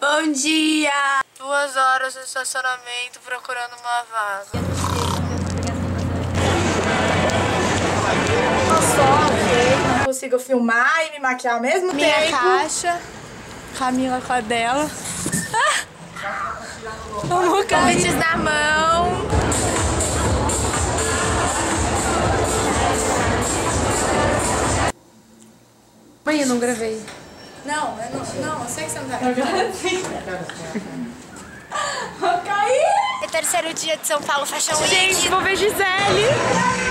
Bom dia! 2 horas no estacionamento procurando uma vaga. Eu consigo filmar e me maquiar ao mesmo tempo. Minha caixa, Camila com a dela. Vamos cantes na mão. Mãe, eu não gravei. Não, eu sei que você não tá gravando. Vou cair! É terceiro dia de São Paulo Fashion Week. Gente, vou ver Gisele.